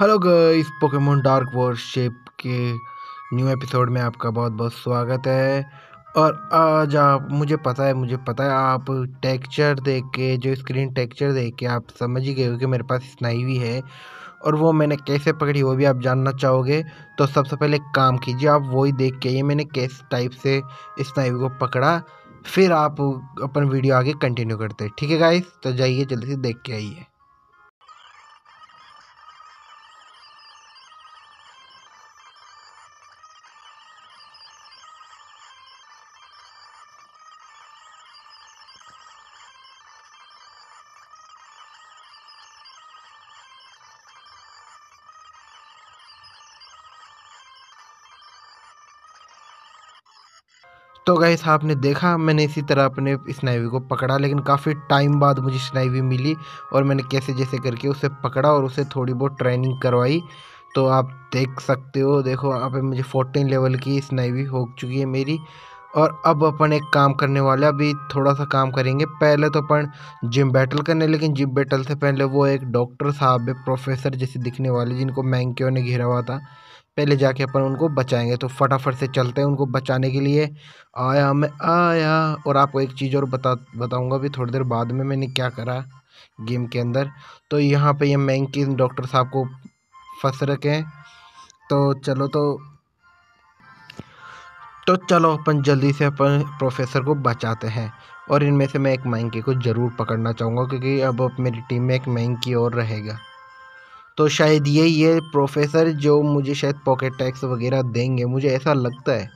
Hello guys, Pokemon dark worship के new episode में आपका बहुत बहुत स्वागत है। और आज आप मुझे पता है आप टेक्सचर देख के, जो स्क्रीन टेक्सचर देख के आप समझ ही गए हो कि मेरे पास स्नाइवी है। और वो मैंने कैसे पकड़ी वो भी आप जानना चाहोगे, तो सबसे पहले काम कीजिए आप वही देख के ये मैंने किस टाइप से स्नाइवी को पकड़ा, फिर आप अपन वीडियो आगे कंटिन्यू करते हैं। ठीक है गाइस, तो जाइए जल्दी से देख के आइए। तो गाइस आपने देखा, मैंने इसी तरह अपने स्नाइवी को पकड़ा, लेकिन काफ़ी टाइम बाद मुझे स्नाइवी मिली और मैंने कैसे जैसे करके उसे पकड़ा और उसे थोड़ी बहुत ट्रेनिंग करवाई। तो आप देख सकते हो, देखो यहाँ पे मुझे 14 लेवल की स्नाइवी हो चुकी है मेरी। और अब अपन एक काम करने वाले, अभी थोड़ा सा काम करेंगे। पहले तो अपन जिम बैटल करने, लेकिन जिम बैटल से पहले वो एक डॉक्टर साहब है, प्रोफेसर जैसे दिखने वाले, जिनको मैंकियों ने घेरा हुआ था, पहले जाके अपन उनको बचाएंगे। तो फटाफट से चलते हैं उनको बचाने के लिए। आया मैं आया। और आपको एक चीज़ और बताऊंगा भी थोड़ी देर बाद में मैंने क्या करा गेम के अंदर। तो यहाँ पे ये मैंकी डॉक्टर साहब को फंस रखे। तो चलो चलो अपन जल्दी से अपन प्रोफेसर को बचाते हैं। और इनमें से मैं एक मैंकी को ज़रूर पकड़ना चाहूँगा, क्योंकि अब मेरी टीम में एक मैंकी और रहेगा। तो शायद ये प्रोफेसर जो मुझे शायद पॉकेट टैक्स वगैरह देंगे, मुझे ऐसा लगता है,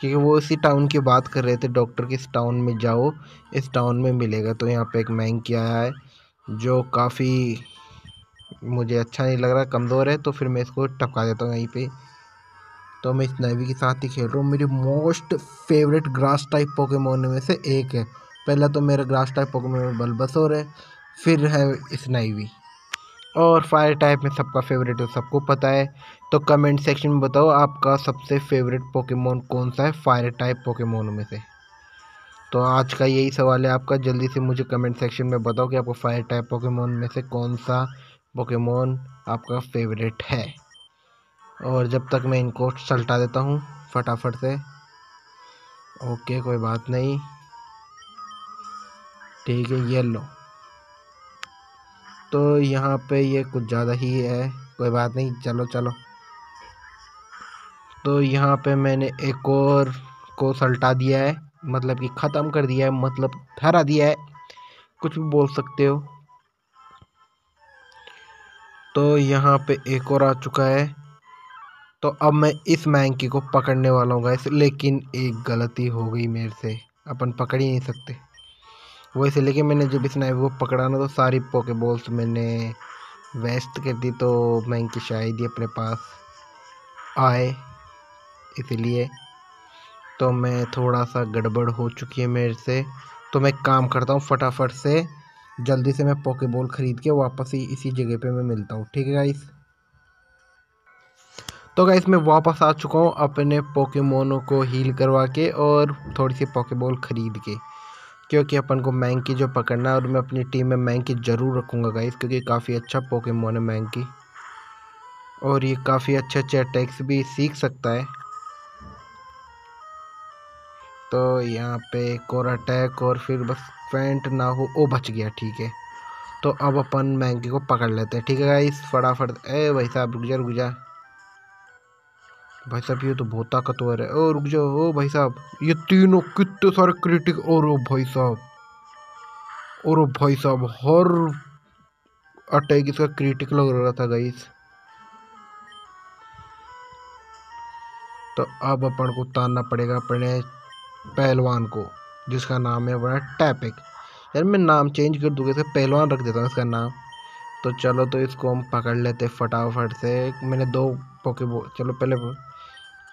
क्योंकि वो इसी टाउन की बात कर रहे थे डॉक्टर के, इस टाउन में जाओ इस टाउन में मिलेगा। तो यहाँ पे एक मैंकी आया है जो काफ़ी मुझे अच्छा नहीं लग रहा, कमज़ोर है, तो फिर मैं इसको टपका देता हूँ यहीं पे। तो मैं स्नाइवी के साथ ही खेल रहा हूँ। मेरी most favourite grass type Pokemon में से एक है। पहला तो मेरा ग्रास टाइप पोकेमोन में बल्बासोर है, फिर है स्नाइवी, और फायर टाइप में सबका फेवरेट है, सबको पता है। तो कमेंट सेक्शन में बताओ आपका सबसे फेवरेट पोकेमोन कौन सा है फायर टाइप पोकेमोन में से। तो आज का यही सवाल है आपका, जल्दी से मुझे कमेंट सेक्शन में बताओ कि आपको फायर टाइप पोकेमोन में से कौन सा पोकेमोन आपका फेवरेट है। और जब तक मैं इनको सलटा देता हूँ फटाफट से। ओके, कोई बात नहीं, ठीक है, ये लो। तो यहाँ पे ये कुछ ज़्यादा ही है, कोई बात नहीं, चलो चलो। तो यहाँ पे मैंने एक और को सल्टा दिया है, मतलब कि ख़त्म कर दिया है, मतलब हरा दिया है, कुछ भी बोल सकते हो। तो यहाँ पे एक और आ चुका है। तो अब मैं इस मैंकी को पकड़ने वाला हूँ गाइस, लेकिन एक गलती हो गई मेरे से, अपन पकड़ ही नहीं सकते वो, इसे लेके मैंने जब स्नाइपर को पकड़ा ना तो सारी पोकेबॉल्स मैंने वेस्ट कर दी। तो मैंकी शायद ही अपने पास आए, इसलिए तो मैं थोड़ा सा गड़बड़ हो चुकी है मेरे से। तो मैं काम करता हूँ फटाफट से, जल्दी से मैं पोकेबॉल ख़रीद के वापस ही इसी जगह पे मैं मिलता हूँ। ठीक है गाइस। तो गाइस मैं वापस आ चुका हूँ अपने पोकेमोनों को हील करवा के और थोड़ी सी पोकेबॉल ख़रीद के, क्योंकि अपन को मैंकी जो पकड़ना है। और मैं अपनी टीम में मैंकी ज़रूर रखूँगा गाइस, क्योंकि काफ़ी अच्छा पोकेमोन है मैंकी, और ये काफ़ी अच्छे अटैक्स भी सीख सकता है। तो यहाँ पे एक और अटैक, और फिर बस फेंट ना हो। ओ, बच गया, ठीक है। तो अब अपन मैंकी को पकड़ लेते हैं। ठीक है गाइस, फटाफट। ए भाई साहब रुक जा, रुक जा भाई साहब, ये तो बहुत ताकतवर है। ओ रुक जाओ। ओ भाई साहब, ये तीनों कितने सारे क्रिटिक। और ओ भाई साहब, और ओ भाई साहब, हर अटैक इसका क्रिटिक लग रहा था गाइस। तो अब अपन को तानना पड़ेगा अपने पहलवान को, जिसका नाम है बड़ा टैपिक। यार मैं नाम चेंज कर दूंगा, इसे पहलवान रख देता हूँ इसका नाम। तो चलो, तो इसको हम पकड़ लेते फटाफट से। मैंने दो पोकेबॉल, चलो पहले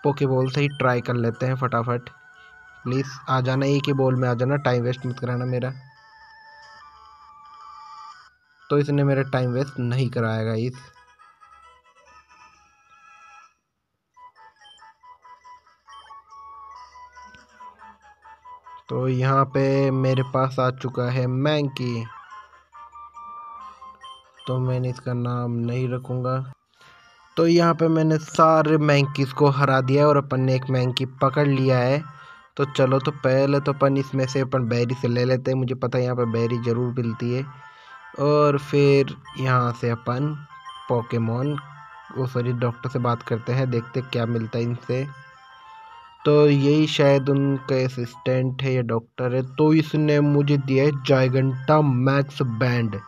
पोकेबॉल से ही ट्राई कर लेते हैं फटाफट। प्लीज़ आ जाना, एक ही बॉल में आ जाना, टाइम वेस्ट मत कराना मेरा। तो इसने मेरा टाइम वेस्ट नहीं कराया गाइस। तो यहाँ पे मेरे पास आ चुका है मैंकी। तो मैंने इसका नाम नहीं रखूँगा। तो यहाँ पे मैंने सारे मैंकीज़ को हरा दिया है और अपन ने एक मैंकी पकड़ लिया है। तो चलो, तो पहले तो अपन इसमें से अपन बेरी से ले लेते हैं, मुझे पता है यहाँ पे बेरी ज़रूर मिलती है। और फिर यहाँ से अपन पोकेमॉन वो सॉरी डॉक्टर से बात करते हैं, देखते क्या मिलता है इनसे। तो यही शायद उनके असिस्टेंट है या डॉक्टर है। तो इसने मुझे दिया है गिगंटामैक्स बैंड।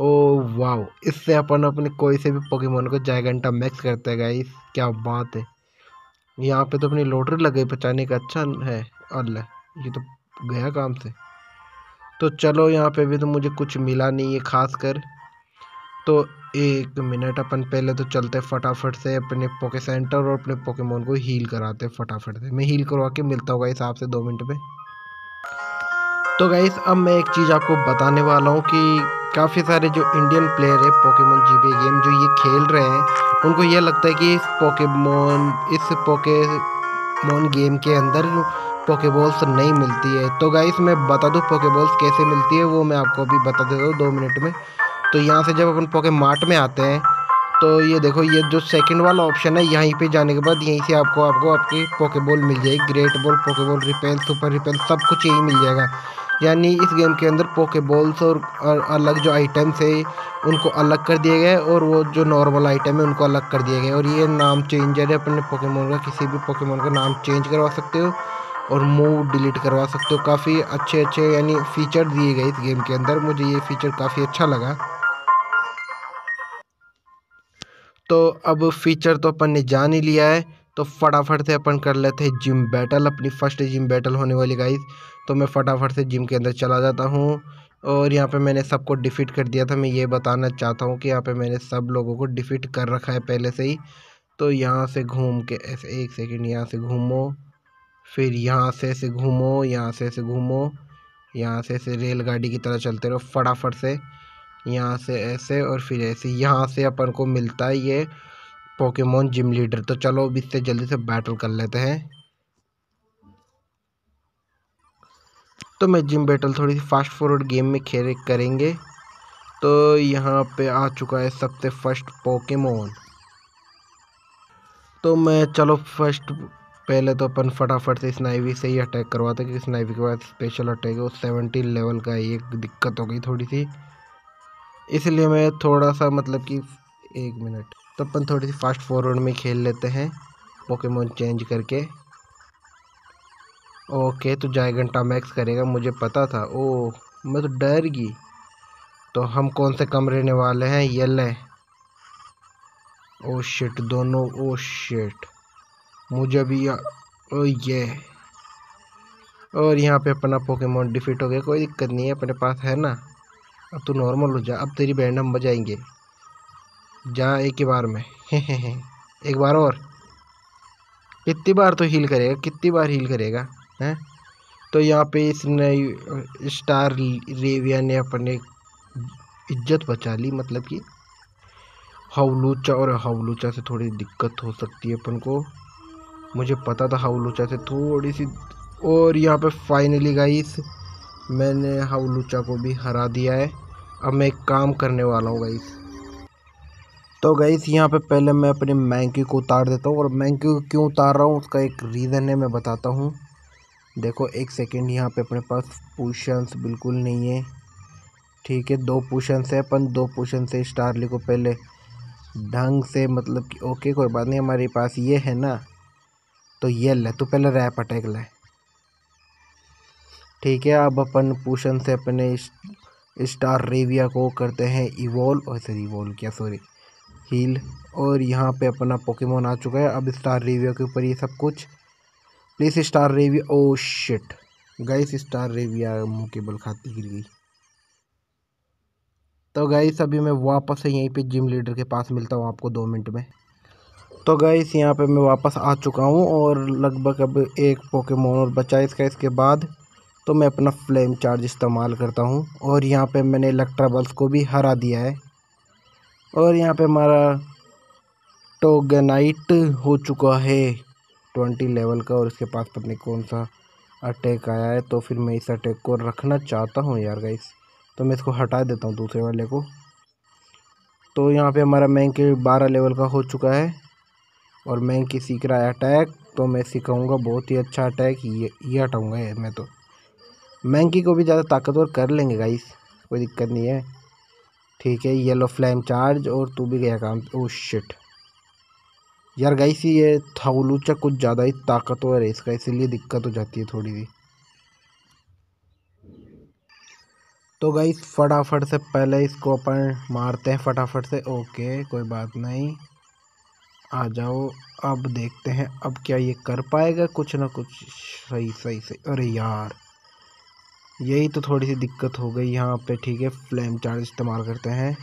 ओ वाओ, इससे अपन अपने कोई से भी पोकेमॉन को गिगंटामैक्स करते हैं गाइस, क्या बात है। यहाँ पे तो अपनी लॉटरी लग गई बचाने का, अच्छा है। अल्लाह, ये तो गया काम से। तो चलो, यहाँ पे भी तो मुझे कुछ मिला नहीं है ख़ास कर। तो एक मिनट, अपन पहले तो चलते फटाफट से अपने पोके सेंटर और अपने पोकेमॉन को हील कराते हैं फटाफट से। मैं हील करवा के मिलता हूँ गाइस आपसे 2 मिनट में। तो गाइस अब मैं एक चीज़ आपको बताने वाला हूँ कि काफ़ी सारे जो इंडियन प्लेयर है पोकेमॉन जीबीए गेम जो ये खेल रहे हैं, उनको ये लगता है कि इस पोकेमॉन गेम के अंदर पोकेबॉल्स नहीं मिलती है। तो गाइस मैं बता दूँ पोकेबॉल्स कैसे मिलती है, वो मैं आपको अभी बता देता हूँ 2 मिनट में। तो यहाँ से जब अपन पोके मार्ट में आते हैं तो ये देखो, ये जो सेकंड वाला ऑप्शन है, यहीं पे जाने के बाद यहीं से आपको आपकी पोकेबॉल मिल जाएगी। Great ball, Poké Ball, repel, super repel, सब कुछ यहीं मिल जाएगा। यानी इस गेम के अंदर पोकेबॉल्स और अलग जो आइटम्स है उनको अलग कर दिए गए और वो जो नॉर्मल आइटम है उनको अलग कर दिए गए। और ये नाम चेंजर है, अपने पोकेमॉन का किसी भी पोकेमॉन का नाम चेंज करवा सकते हो और मूव डिलीट करवा सकते हो। काफ़ी अच्छे यानी फीचर दिए गए इस गेम के अंदर, मुझे ये फीचर काफ़ी अच्छा लगा। तो अब फीचर तो अपन ने जान ही लिया है, तो फटाफट से अपन कर लेते हैं जिम बैटल। अपनी फर्स्ट जिम बैटल होने वाली गाइस, तो मैं फटाफट से जिम के अंदर चला जाता हूँ। और यहाँ पे मैंने सबको डिफीट कर दिया था, मैं ये बताना चाहता हूँ कि यहाँ पे मैंने सब लोगों को डिफीट कर रखा है पहले से ही। तो यहाँ से घूम के ऐसे, एक सेकेंड, यहाँ से घूमो, फिर यहाँ से ऐसे घूमो, यहाँ से ऐसे घूमो, यहाँ से ऐसे रेलगाड़ी की तरह चलते रहो फटाफट से, यहाँ से ऐसे और फिर ऐसे। यहाँ से अपन को मिलता है ये पोकेमॉन जिम लीडर। तो चलो अब इससे जल्दी से बैटल कर लेते हैं। तो मैं जिम बैटल थोड़ी सी फास्ट फॉरवर्ड गेम में खेल करेंगे। तो यहाँ पे आ चुका है सबसे फर्स्ट पोकेमॉन। तो मैं चलो फर्स्ट पहले तो अपन फटाफट से स्नाइवी से ही अटैक करवाते हैं, क्योंकि स्नाइवी के पास स्पेशल अटैक है। वो 17 लेवल का है, एक दिक्कत हो गई थोड़ी सी, इसलिए मैं थोड़ा सा मतलब कि एक मिनट, तो अपन थोड़ी सी फास्ट फॉरवर्ड में खेल लेते हैं पोकेमॉन चेंज करके। ओके, तो गिगंटामैक्स करेगा, मुझे पता था। ओ, मैं तो डर गई। तो हम कौन से कम रहने वाले हैं, ये ले। ओ शिट, दोनों, ओ शिट, मुझे भी ओ ये। और यहाँ पे अपना पोकेमॉन डिफीट हो गया, कोई दिक्कत नहीं है, अपने पास है ना। अब तो नॉर्मल हो जा, अब तेरी बैंड हम बजाएंगे जा एक ही बार में। एक बार और, कितनी बार तो हील करेगा, कितनी बार हील करेगा हैं। तो यहाँ पे इसने स्टारेविया ने अपने इज्जत बचा ली, मतलब कि हाउ लूचा, और हाउ लूचा से थोड़ी दिक्कत हो सकती है अपन को, मुझे पता था हाउ लूचा से थोड़ी सी। और यहाँ पे फाइनली गाइस मैंने हाउ लूचा को भी हरा दिया है। अब मैं एक काम करने वाला हूँ गाइस। तो गाइस यहाँ पे पहले मैं अपने मैंकी को उतार देता हूँ, और मैंकी को क्यों उतार रहा हूँ उसका एक रीज़न है, मैं बताता हूँ। देखो एक सेकंड, यहाँ पे अपने पास पोशंस बिल्कुल नहीं है, ठीक है, 2 पोशंस है। अपन 2 पोशन से स्टारली को पहले ढंग से, मतलब कि ओके कोई बात नहीं, हमारे पास ये है ना, तो ये ले, तो पहले रैप अटैक ले, ठीक है। अब अपन पोशन से अपने स्टारेविया को करते हैं इवॉल्व, और सॉरी इवॉल्व क्या, सॉरी हील। और यहाँ पे अपना पोकेमॉन आ चुका है। अब स्टारेविया के ऊपर ये सब कुछ, please Staravia, oh shit guys, Staravia मुँह के बल खाती गिर गई। तो गाइस अभी मैं वापस से यहीं पे जिम लीडर के पास मिलता हूँ आपको 2 मिनट में। तो गाइस यहाँ पे मैं वापस आ चुका हूँ, और लगभग अब एक पोकेमॉन और बचा इसका, इसके बाद तो मैं अपना फ्लेम चार्ज इस्तेमाल करता हूँ। और यहाँ पे मैंने इलेक्ट्राबल्स को भी हरा दिया है। और यहाँ पे हमारा टोगेनाइट हो चुका है 20 लेवल का, और इसके पास पता नहीं कौन सा अटैक आया है। तो फिर मैं इस अटैक को रखना चाहता हूँ यार गाइस, तो मैं इसको हटा देता हूँ दूसरे वाले को। तो यहाँ पे हमारा मैंकी 12 लेवल का हो चुका है और मैंकी सीख रहा है अटैक। तो मैं सिखाऊंगा बहुत ही अच्छा अटैक, ये हटाऊँगा ये। मैं तो मैंकी को भी ज़्यादा ताकतवर कर लेंगे गाइस, कोई दिक्कत नहीं है। ठीक है, येलो फ्लेम चार्ज और तू भी गया काम। ओ शिट यार गाइस, ये हाउ लूचा कुछ ज़्यादा ही ताकतवर है इसका, इसीलिए दिक्कत हो जाती है थोड़ी सी। तो गाइस फटाफट से पहले इसको अपन मारते हैं फटाफट से। ओके कोई बात नहीं, आ जाओ। अब देखते हैं अब क्या ये कर पाएगा कुछ ना कुछ। सही। अरे यार यही तो थोड़ी सी दिक्कत हो गई यहाँ पे। ठीक है, फ्लेम चार्ज इस्तेमाल करते हैं।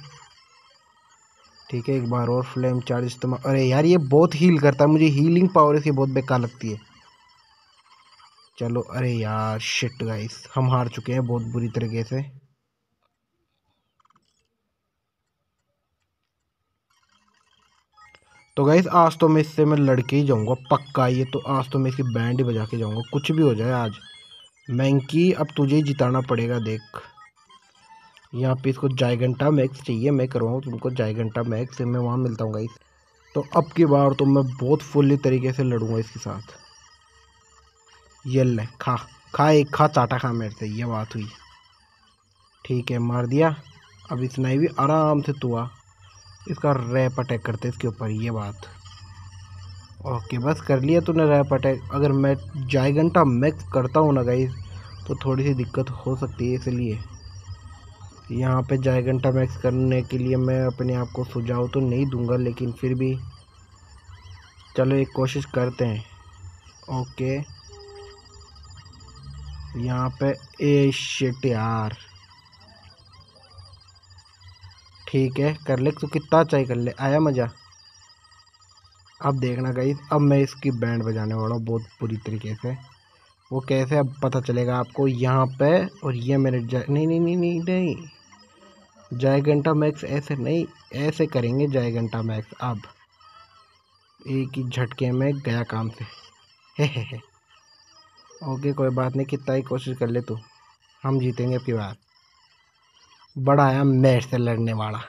ठीक है, एक बार और फ्लेम चार्ज इस्तेमाल। अरे यार ये बहुत हील करता है, मुझे हीलिंग पावर इसकी बहुत बेकार लगती है। चलो, अरे यार शिट गाइस, हम हार चुके हैं बहुत बुरी तरीके से। तो गाइस आज तो मैं इससे लड़के ही जाऊंगा पक्का। ये तो आज तो मैं इसकी बैंड ही बजा के जाऊंगा, कुछ भी हो जाए। आज मैंकी अब तुझे ही जिताना पड़ेगा। देख यहाँ पे इसको जाइगेंटामैक्स चाहिए, मैं करवाऊँ तुमको जाइगेंटामैक्स, मैं वहाँ मिलता हूँ गाइस। तो अब की बार तो मैं बहुत फुल्ली तरीके से लड़ूंगा इसके साथ। ये ले खा चाटा खा मेरे से, ये बात हुई। ठीक है, मार दिया। अब इतना ही भी आराम से तुआ इसका रैप अटैक करते इसके ऊपर, ये बात। ओके बस कर लिया तूने रैप अटैक। अगर मैं जाइगेंटामैक्स करता हूँ ना गाइस तो थोड़ी सी दिक्कत हो सकती है, इसलिए यहाँ पे जाइगेंटामैक्स करने के लिए मैं अपने आप को सुझाव तो नहीं दूंगा, लेकिन फिर भी चलो एक कोशिश करते हैं। ओके यहाँ पे ए शिट यार। ठीक है कर ले तो, कितना चाहिए कर ले। आया मज़ा? अब देखना गाइस, अब मैं इसकी बैंड बजाने वाला हूँ बहुत बुरी तरीके से। वो कैसे अब पता चलेगा आपको यहाँ पे। और ये मेरे नहीं जाइगेंटामैक्स ऐसे नहीं, ऐसे करेंगे जाइगेंटामैक्स। अब एक ही झटके में गया काम से। हे। ओके कोई बात नहीं, कितना ही कोशिश कर ले तू, हम जीतेंगे अब की बार। बड़ा आया मेरे से लड़ने वाला,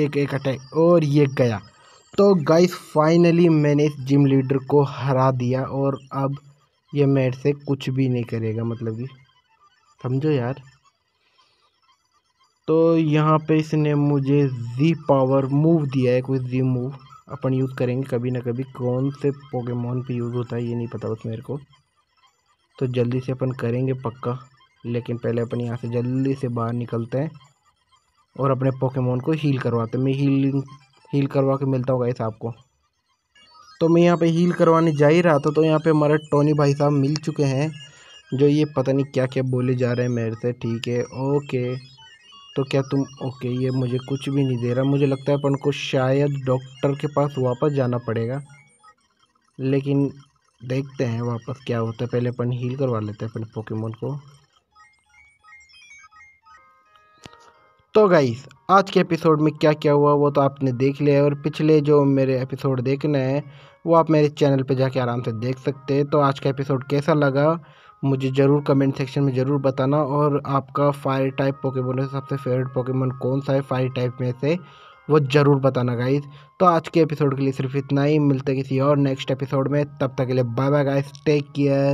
एक अटैक और ये गया। तो गाइस फाइनली मैंने इस जिम लीडर को हरा दिया और अब ये मेरे से कुछ भी नहीं करेगा, मतलब कि समझो यार। तो यहाँ पे इसने मुझे जी पावर मूव दिया है, कोई जी मूव अपन यूज़ करेंगे कभी ना कभी। कौन से पोकेमॉन पे यूज़ होता है ये नहीं पता बस मेरे को, तो जल्दी से अपन करेंगे पक्का। लेकिन पहले अपन यहाँ से जल्दी से बाहर निकलते हैं और अपने पोकेमॉन को हील करवाते हैं। मैं हील करवा के मिलता हूँ गाइस आपको। तो मैं यहाँ पे हील करवाने जा ही रहा था, तो यहाँ पे हमारा टोनी भाई साहब मिल चुके हैं, जो ये पता नहीं क्या क्या बोले जा रहे हैं मेरे से। ठीक है ओके, तो क्या तुम ओके? ये मुझे कुछ भी नहीं दे रहा। मुझे लगता है अपन को शायद डॉक्टर के पास वापस जाना पड़ेगा, लेकिन देखते हैं वापस क्या होता है। पहले अपन हील करवा लेते हैं अपने पोकेमॉन को। तो गाइस आज के एपिसोड में क्या क्या हुआ वो तो आपने देख लिया है, और पिछले जो मेरे एपिसोड देखने हैं वो आप मेरे चैनल पे जाके आराम से देख सकते हैं। तो आज का एपिसोड कैसा लगा मुझे ज़रूर कमेंट सेक्शन में ज़रूर बताना। और आपका फायर टाइप पोकेमॉन में सबसे फेवरेट पोकेमॉन कौन सा है फायर टाइप में से, वो ज़रूर बताना गाइस। तो आज के एपिसोड के लिए सिर्फ इतना ही, मिलते किसी और नेक्स्ट एपिसोड में। तब तक के लिए bye bye guys, take care.